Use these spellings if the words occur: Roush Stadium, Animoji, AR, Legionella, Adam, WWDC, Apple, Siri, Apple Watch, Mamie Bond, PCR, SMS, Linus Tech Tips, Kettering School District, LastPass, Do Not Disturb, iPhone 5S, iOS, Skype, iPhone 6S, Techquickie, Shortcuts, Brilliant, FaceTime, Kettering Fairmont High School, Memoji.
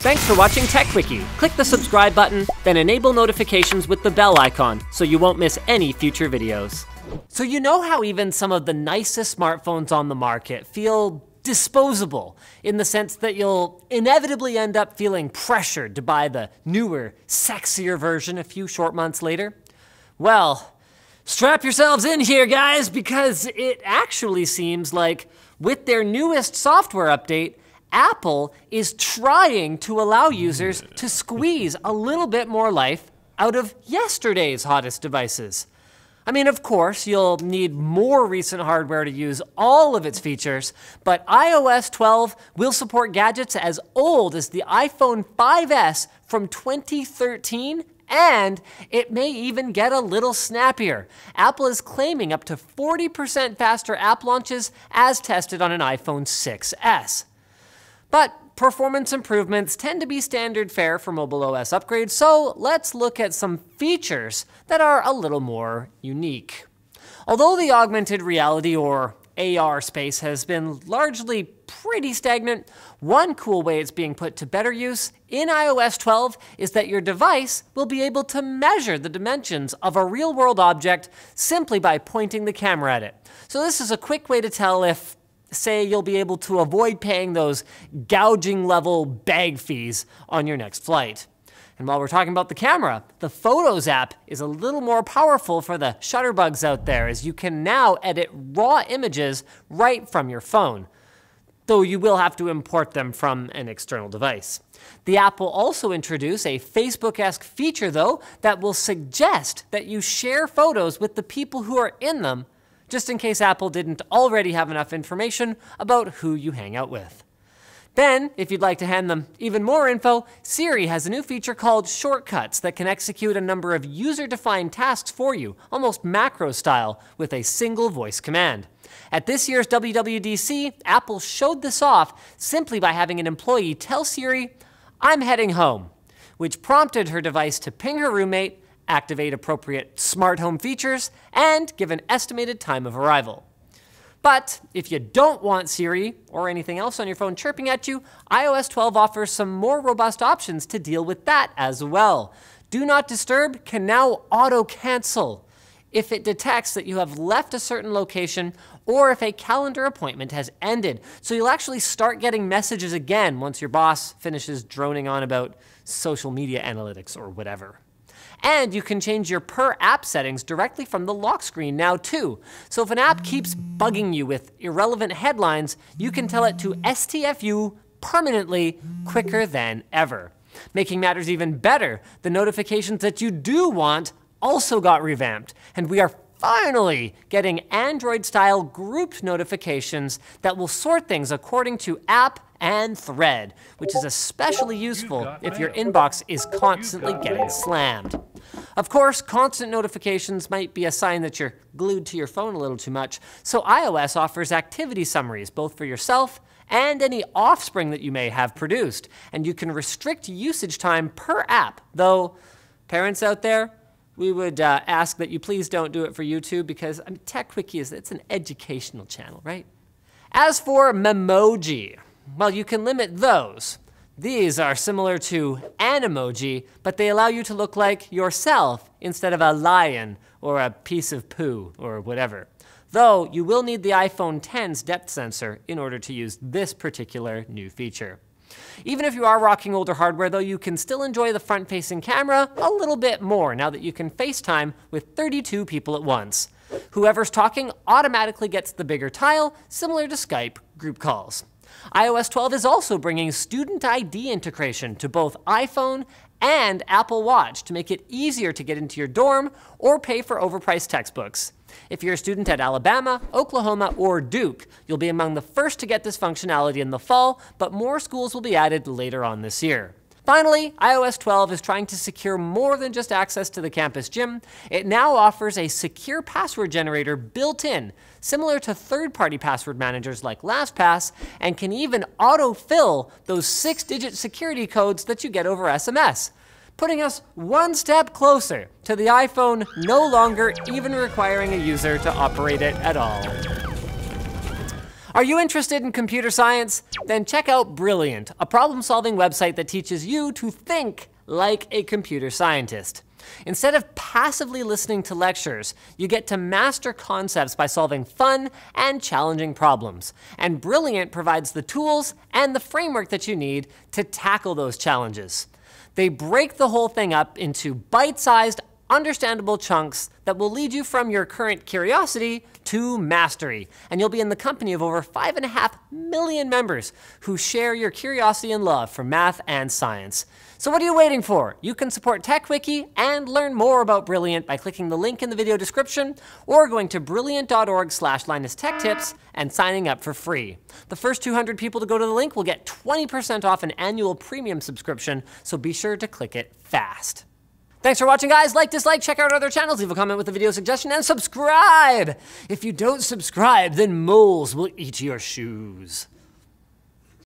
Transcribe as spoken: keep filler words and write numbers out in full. Thanks for watching Techquickie. Click the subscribe button, then enable notifications with the bell icon so you won't miss any future videos. So you know how even some of the nicest smartphones on the market feel disposable, in the sense that you'll inevitably end up feeling pressured to buy the newer, sexier version a few short months later? Well, strap yourselves in here, guys, because it actually seems like with their newest software update, Apple is trying to allow users to squeeze a little bit more life out of yesterday's hottest devices. I mean, of course, you'll need more recent hardware to use all of its features, but i O S twelve will support gadgets as old as the iPhone five S from twenty thirteen, and it may even get a little snappier. Apple is claiming up to forty percent faster app launches as tested on an iPhone six S. But performance improvements tend to be standard fare for mobile O S upgrades, so let's look at some features that are a little more unique. Although the augmented reality, or A R, space has been largely pretty stagnant, one cool way it's being put to better use in i O S twelve is that your device will be able to measure the dimensions of a real-world object simply by pointing the camera at it. So this is a quick way to tell if, say, you'll be able to avoid paying those gouging level bag fees on your next flight. And while we're talking about the camera, the Photos app is a little more powerful for the shutterbugs out there, as you can now edit raw images right from your phone, though you will have to import them from an external device. The app will also introduce a Facebook-esque feature, though, that will suggest that you share photos with the people who are in them, just in case Apple didn't already have enough information about who you hang out with. Then, if you'd like to hand them even more info, Siri has a new feature called Shortcuts that can execute a number of user-defined tasks for you, almost macro-style, with a single voice command. At this year's W W D C, Apple showed this off simply by having an employee tell Siri, "I'm heading home," which prompted her device to ping her roommate, activate appropriate smart home features, and give an estimated time of arrival. But if you don't want Siri or anything else on your phone chirping at you, i O S twelve offers some more robust options to deal with that as well. Do Not Disturb can now auto-cancel if it detects that you have left a certain location or if a calendar appointment has ended. So you'll actually start getting messages again once your boss finishes droning on about social media analytics or whatever. And you can change your per app settings directly from the lock screen now too. So if an app keeps bugging you with irrelevant headlines, you can tell it to S T F U permanently quicker than ever. Making matters even better, the notifications that you do want also got revamped, and we are finally getting Android-style grouped notifications that will sort things according to app and thread, which is especially useful if your inbox is constantly getting slammed. Of course, constant notifications might be a sign that you're glued to your phone a little too much, so iOS offers activity summaries both for yourself and any offspring that you may have produced, and you can restrict usage time per app, though parents out there, we would uh, ask that you please don't do it for YouTube, because I mean, TechQuickie is it's an educational channel, right? As for Memoji, well, you can limit those. These are similar to Animoji, but they allow you to look like yourself instead of a lion or a piece of poo or whatever. Though, you will need the iPhone ten's depth sensor in order to use this particular new feature. Even if you are rocking older hardware, though, you can still enjoy the front-facing camera a little bit more now that you can FaceTime with thirty-two people at once. Whoever's talking automatically gets the bigger tile, similar to Skype group calls. i O S twelve is also bringing Student I D integration to both iPhone and Apple Watch to make it easier to get into your dorm or pay for overpriced textbooks. If you're a student at Alabama, Oklahoma, or Duke, you'll be among the first to get this functionality in the fall, but more schools will be added later on this year. Finally, i O S twelve is trying to secure more than just access to the campus gym. It now offers a secure password generator built in, similar to third-party password managers like LastPass, and can even auto-fill those six-digit security codes that you get over S M S, putting us one step closer to the iPhone no longer even requiring a user to operate it at all. Are you interested in computer science? Then check out Brilliant, a problem-solving website that teaches you to think like a computer scientist. Instead of passively listening to lectures, you get to master concepts by solving fun and challenging problems. And Brilliant provides the tools and the framework that you need to tackle those challenges. They break the whole thing up into bite-sized, understandable chunks that will lead you from your current curiosity to mastery. And you'll be in the company of over five and a half million members who share your curiosity and love for math and science. So what are you waiting for? You can support Techquickie and learn more about Brilliant by clicking the link in the video description or going to brilliant dot org slash Linus Tech Tips and signing up for free. The first two hundred people to go to the link will get twenty percent off an annual premium subscription, so be sure to click it fast. Thanks for watching, guys. Like, dislike, check out other channels, leave a comment with a video suggestion, and subscribe! If you don't subscribe, then moles will eat your shoes.